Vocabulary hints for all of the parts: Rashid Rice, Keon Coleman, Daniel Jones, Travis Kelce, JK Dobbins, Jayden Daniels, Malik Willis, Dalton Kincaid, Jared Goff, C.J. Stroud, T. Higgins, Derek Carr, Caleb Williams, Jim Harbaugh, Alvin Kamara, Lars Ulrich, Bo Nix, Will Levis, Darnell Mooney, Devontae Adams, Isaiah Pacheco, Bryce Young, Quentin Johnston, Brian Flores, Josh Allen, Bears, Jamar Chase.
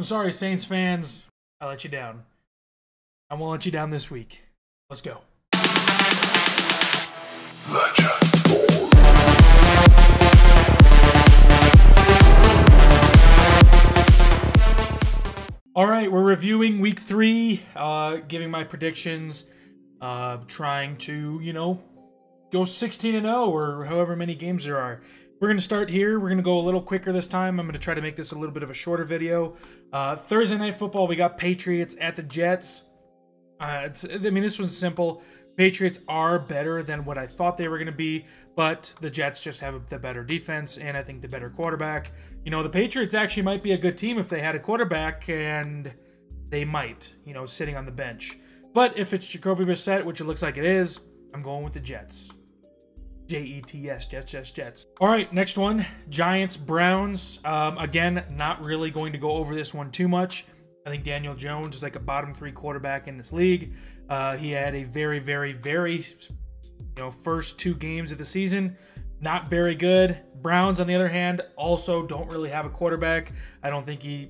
I'm sorry, Saints fans. I let you down. I won't let you down this week. Let's go. All right, we're reviewing week 3, giving my predictions, trying to, you know, go 16-0 or however many games there are. We're going to start here. We're going to go a little quicker this time. I'm going to try to make this a little bit of a shorter video. Thursday Night Football, we got Patriots at the Jets. I mean, this one's simple. Patriots are better than what I thought they were going to be, but the Jets just have the better defense and I think the better quarterback. You know, the Patriots actually might be a good team if they had a quarterback, and they might, you know, sitting on the bench. But if it's Jacoby Brissett, which it looks like it is, I'm going with the Jets. Jets, Jets, Jets, Jets. All right, next one, Giants, Browns. Again, not really going to go over this one too much. I think Daniel Jones is like a bottom 3 quarterback in this league. He had a very, you know, first 2 games of the season, not very good. Browns, on the other hand, also don't really have a quarterback. I don't think he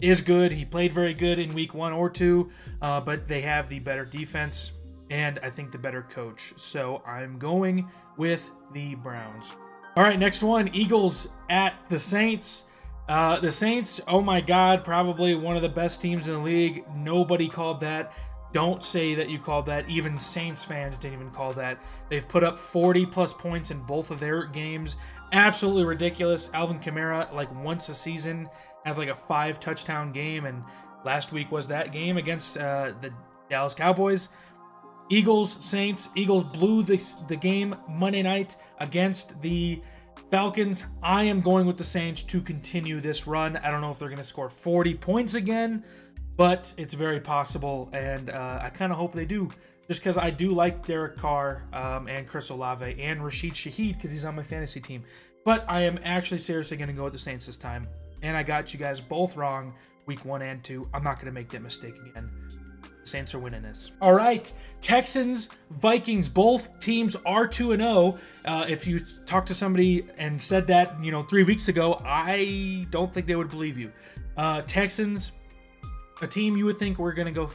is good. He played very good in week 1 or 2, but they have the better defense and I think the better coach. So I'm going with the Browns. All right, next one, Eagles at the Saints. The Saints, oh my God, probably one of the best teams in the league. Nobody called that. Don't say that you called that. Even Saints fans didn't even call that. They've put up 40-plus points in both of their games. Absolutely ridiculous. Alvin Kamara, like once a season, has like a 5-touchdown game, and last week was that game against the Dallas Cowboys. Eagles, Saints. Eagles blew the game Monday night against the Falcons. I am going with the Saints to continue this run. I don't know if they're going to score 40 points again, but it's very possible, and I kind of hope they do, just because I do like Derek Carr and Chris Olave and Rashid Shaheed because he's on my fantasy team. But I am actually seriously going to go with the Saints this time, and I got you guys both wrong week 1 and 2. I'm not going to make that mistake again. The Saints are winning this. All right, Texans, Vikings. Both teams are 2-0. If you talk to somebody and said that, you know, 3 weeks ago, I don't think they would believe you. Texans, a team you would think we're going to go,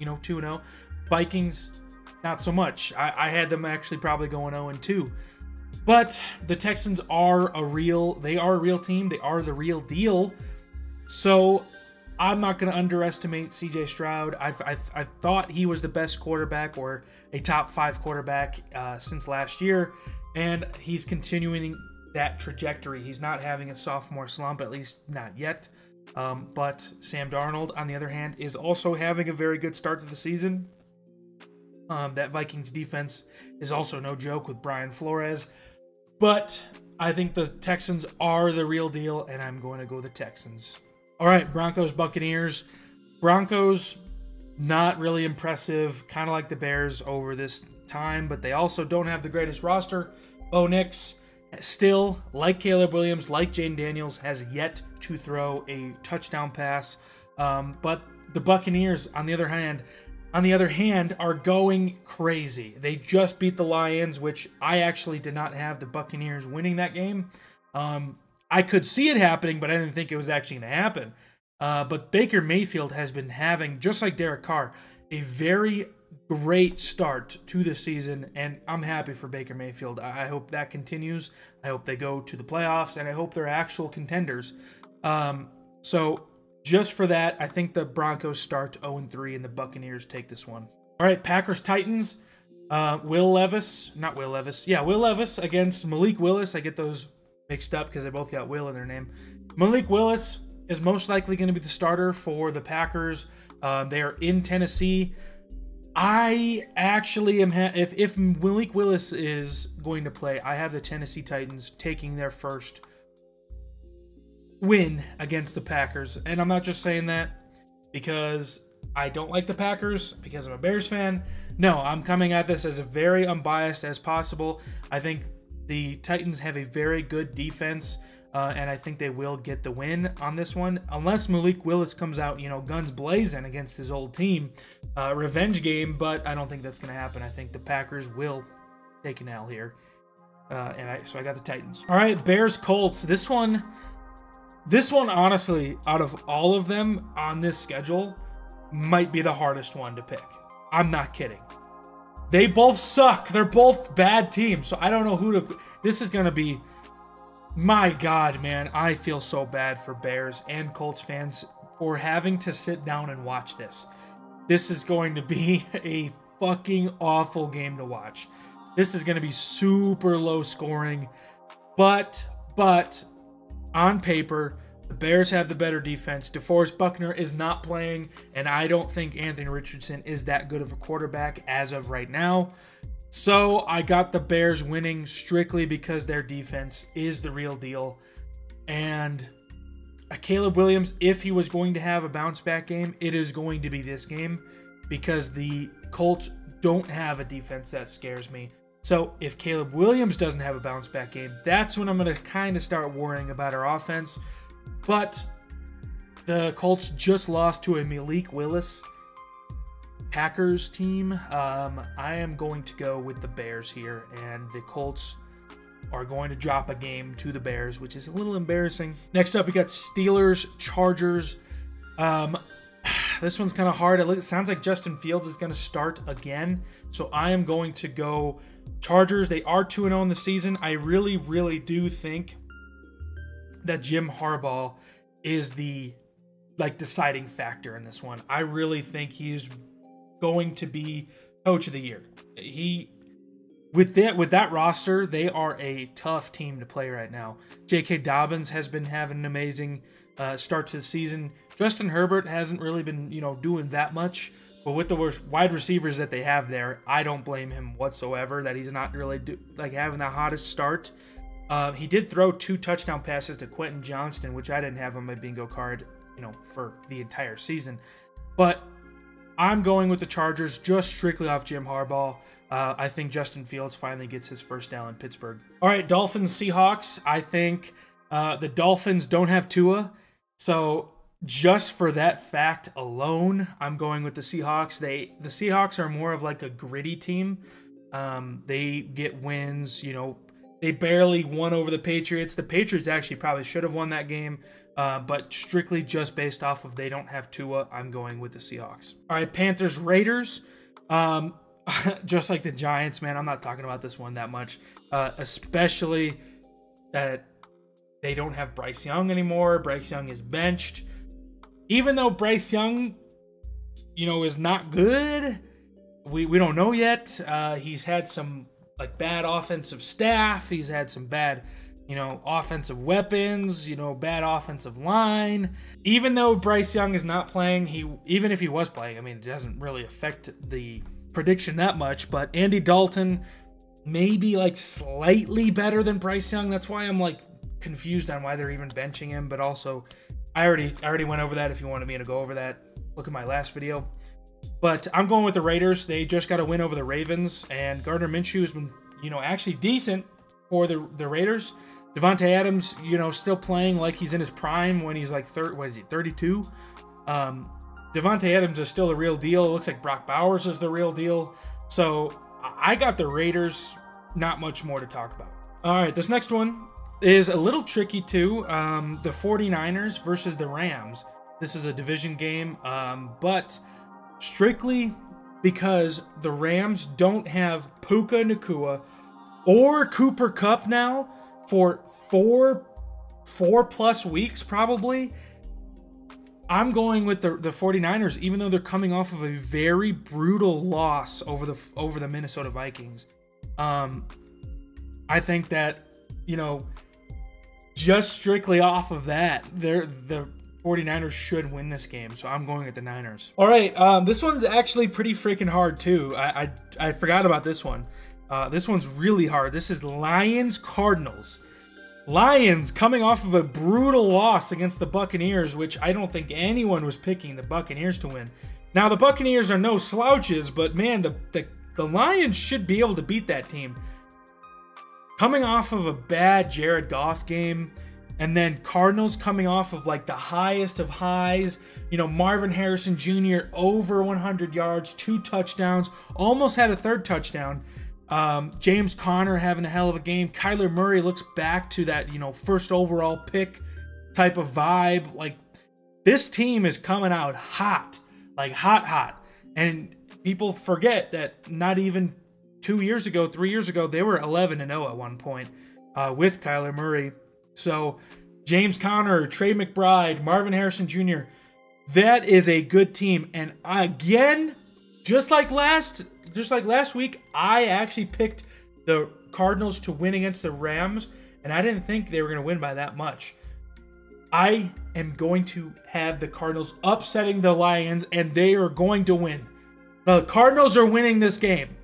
you know, 2-0. Vikings, not so much. I had them actually probably going 0-2. But the Texans are a real team. They are the real deal. So I'm not going to underestimate C.J. Stroud. I thought he was the best quarterback, or a top 5 quarterback, since last year, and he's continuing that trajectory. He's not having a sophomore slump, at least not yet. But Sam Darnold, on the other hand, is also having a very good start to the season. That Vikings defense is also no joke with Brian Flores. But I think the Texans are the real deal, and I'm going to go the Texans. All right, Broncos, Buccaneers. Broncos, not really impressive, kind of like the Bears over this time, but they also don't have the greatest roster. Bo Nix, still, like Caleb Williams, like Jayden Daniels, has yet to throw a touchdown pass. But the Buccaneers, on the other hand, are going crazy. They just beat the Lions, which I actually did not have the Buccaneers winning that game. I could see it happening, but I didn't think it was actually going to happen. But Baker Mayfield has been having, just like Derek Carr, a very great start to the season, and I'm happy for Baker Mayfield. I hope that continues. I hope they go to the playoffs, and I hope they're actual contenders. So just for that, I think the Broncos start 0-3, and the Buccaneers take this one. All right, Packers, Titans. Will Levis against Malik Willis. I get those mixed up because they both got Will in their name. Malik Willis is most likely going to be the starter for the Packers. They are in Tennessee. I actually am, if Malik Willis is going to play, I have the Tennessee Titans taking their first win against the Packers. And I'm not just saying that because I don't like the Packers, because I'm a Bears fan. No, I'm coming at this as very unbiased as possible. I think the Titans have a very good defense, and I think they will get the win on this one. Unless Malik Willis comes out, you know, guns blazing against his old team. Revenge game, but I don't think that's going to happen. I think the Packers will take an L here. So I got the Titans. All right, Bears, Colts. This one, This one, honestly, out of all of them on this schedule, might be the hardest one to pick. I'm not kidding. They both suck. They're both bad teams. So I don't know who to... This is going to be... My God, man. I feel so bad for Bears and Colts fans for having to sit down and watch this. This is going to be a fucking awful game to watch. This is going to be super low scoring. But... On paper, the Bears have the better defense. DeForest Buckner is not playing, and I don't think Anthony Richardson is that good of a quarterback as of right now. So I got the Bears winning strictly because their defense is the real deal. And Caleb Williams, if he was going to have a bounce-back game, it is going to be this game because the Colts don't have a defense that scares me. So if Caleb Williams doesn't have a bounce-back game, that's when I'm going to kind of start worrying about our offense. But the Colts just lost to a Malik Willis Packers team. I am going to go with the Bears here, and the Colts are going to drop a game to the Bears, which is a little embarrassing. Next up, we got Steelers, Chargers. This one's kind of hard. It sounds like Justin Fields is going to start again, so I am going to go Chargers. They are 2-0 in the season. I really, really do think that Jim Harbaugh is the deciding factor in this one. I really think he's going to be coach of the year. With that roster, they are a tough team to play right now. JK Dobbins has been having an amazing start to the season. Justin Herbert hasn't really been, doing that much. But with the worst wide receivers that they have there, I don't blame him whatsoever that he's not really having the hottest start. He did throw 2 touchdown passes to Quentin Johnston, which I didn't have on my bingo card, for the entire season. But I'm going with the Chargers just strictly off Jim Harbaugh. I think Justin Fields finally gets his first down in Pittsburgh. All right, Dolphins, Seahawks. I think the Dolphins don't have Tua. So just for that fact alone, I'm going with the Seahawks. The Seahawks are more of like a gritty team. They get wins, They barely won over the Patriots. The Patriots actually probably should have won that game. But strictly just based off of they don't have Tua, I'm going with the Seahawks. All right, Panthers, Raiders. Just like the Giants, man, I'm not talking about this one that much, especially that they don't have Bryce Young anymore. Bryce Young is benched. Even though Bryce Young, is not good, we don't know yet. He's had some bad offensive staff. He's had some bad, offensive weapons, bad offensive line. Even though Bryce Young is not playing, even if he was playing, I mean, it doesn't really affect the prediction that much, but Andy Dalton maybe slightly better than Bryce Young. That's why I'm confused on why they're even benching him, but also I already went over that. If you wanted me to go over that, look at my last video. But I'm going with the Raiders. They just got a win over the Ravens, and Gardner Minshew has been, actually decent for the Raiders. Devontae Adams, still playing like he's in his prime when he's 32. Devontae Adams is still the real deal. It looks like Brock Bowers is the real deal. So I got the Raiders. Not much more to talk about. All right, this next one is a little tricky too. The 49ers versus the Rams. This is a division game, but strictly because the Rams don't have Puka Nacua or Cooper Kupp now for four plus weeks probably. I'm going with the 49ers, even though they're coming off of a very brutal loss over the Minnesota Vikings. I think that, just strictly off of that, the 49ers should win this game, so I'm going at the Niners. All right, this one's actually pretty freaking hard, too. I forgot about this one. This one's really hard. This is Lions-Cardinals. Lions coming off of a brutal loss against the Buccaneers, which I don't think anyone was picking the Buccaneers to win. Now, the Buccaneers are no slouches, but man, the Lions should be able to beat that team. Coming off of a bad Jared Goff game, and then Cardinals coming off of the highest of highs. Marvin Harrison Jr. over 100 yards, 2 touchdowns, almost had a 3rd touchdown. James Conner having a hell of a game. Kyler Murray looks back to that, first overall pick type of vibe. Like, this team is coming out hot, like hot. And people forget that not even 2 years ago, 3 years ago, they were 11-0 at one point with Kyler Murray. So James Conner, Trey McBride, Marvin Harrison Jr., that is a good team. And again, just like last week, I actually picked the Cardinals to win against the Rams, and I didn't think they were going to win by that much. I am going to have the Cardinals upsetting the Lions, and they are going to win. The Cardinals are winning this game.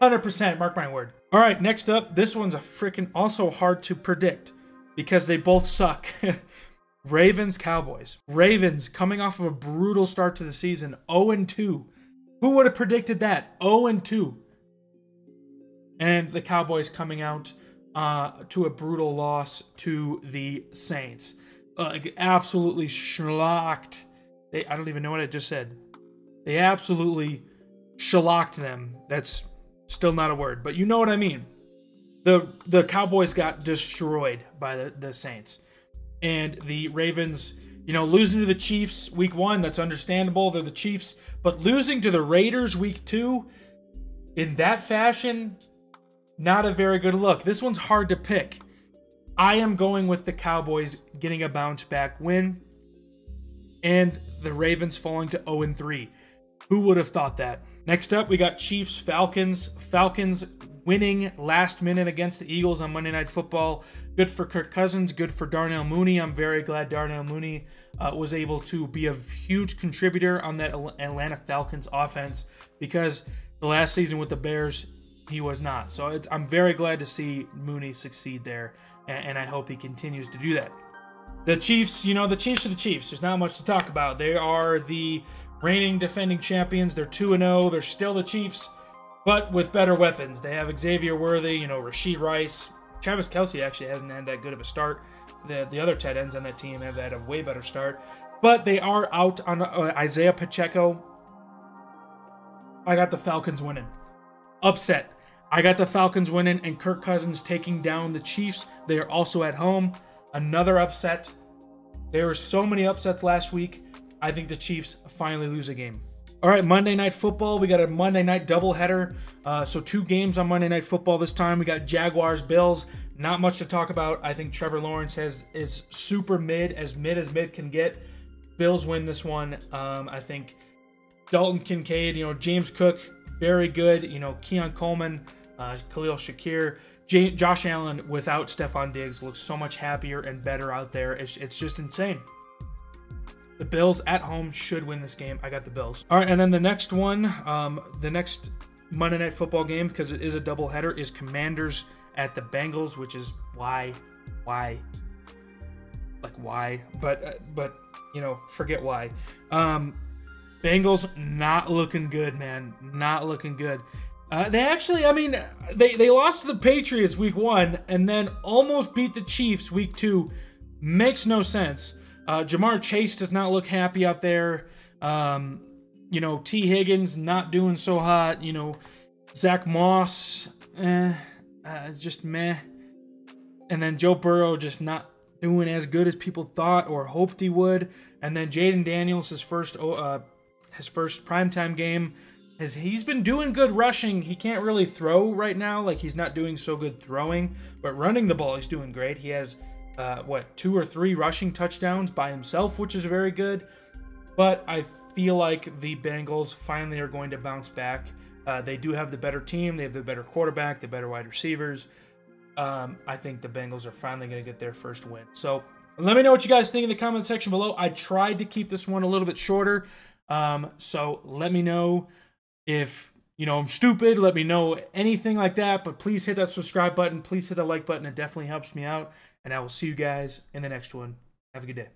100%, mark my word. All right, next up, this one's a freaking also hard to predict because they both suck. Ravens, Cowboys. Ravens coming off of a brutal start to the season, 0-2. Who would have predicted that? 0-2. And the Cowboys coming out to a brutal loss to the Saints. Absolutely shellacked. I don't even know what I just said. They absolutely shellacked them. That's still not a word, but you know what I mean. The Cowboys got destroyed by the Saints. And the Ravens, you know, losing to the Chiefs week 1, that's understandable. They're the Chiefs. But losing to the Raiders week 2 in that fashion, not a very good look. This one's hard to pick. I am going with the Cowboys getting a bounce-back win and the Ravens falling to 0-3. Who would have thought that? Next up, we got Chiefs, Falcons. Falcons winning last minute against the Eagles on Monday Night Football. Good for Kirk Cousins. Good for Darnell Mooney. I'm very glad Darnell Mooney was able to be a huge contributor on that Atlanta Falcons offense, because the last season with the Bears, he was not. So I'm very glad to see Mooney succeed there, and I hope he continues to do that. The Chiefs, you know, the Chiefs are the Chiefs. There's not much to talk about. They are the reigning defending champions. They're 2-0. They're still the Chiefs, but with better weapons. They have Xavier Worthy, you know, Rashid Rice. Travis Kelce actually hasn't had that good of a start. The other tight ends on that team have had a way better start. But they are out on Isaiah Pacheco. I got the Falcons winning. Upset. I got the Falcons winning and Kirk Cousins taking down the Chiefs. They are also at home. Another upset. There were so many upsets last week. I think the Chiefs finally lose a game. All right, Monday Night Football. We got a Monday Night doubleheader. So 2 games on Monday Night Football this time. We got Jaguars, Bills. Not much to talk about. I think Trevor Lawrence is super mid as mid can get. Bills win this one. I think Dalton Kincaid, you know, James Cook, very good. You know, Keon Coleman, Khalil Shakir, Josh Allen without Stephon Diggs looks so much happier and better out there. It's just insane. The Bills at home should win this game. I got the Bills. All right, and then the next one, the next Monday Night Football game, because it is a doubleheader, is Commanders at the Bengals, which is why? But you know, forget why. Bengals not looking good, man. Not looking good. They actually, I mean, they lost to the Patriots week 1 and then almost beat the Chiefs week 2. Makes no sense. Jamar Chase does not look happy out there. You know, T. Higgins not doing so hot. You know, Zach Moss, just meh. And then Joe Burrow just not doing as good as people thought or hoped he would. And then Jayden Daniels, his first primetime game, he's been doing good rushing. He can't really throw right now. Like, he's not doing so good throwing, but running the ball, he's doing great. He has 2 or 3 rushing touchdowns by himself, which is very good. But I feel like the Bengals finally are going to bounce back. They do have the better team. They have the better quarterback, the better wide receivers. I think the Bengals are finally going to get their first win. So let me know what you guys think in the comment section below. I tried to keep this one a little bit shorter. So let me know if, you know, I'm stupid. Let me know anything like that. But please hit that subscribe button. Please hit that like button. It definitely helps me out. And I will see you guys in the next one. Have a good day.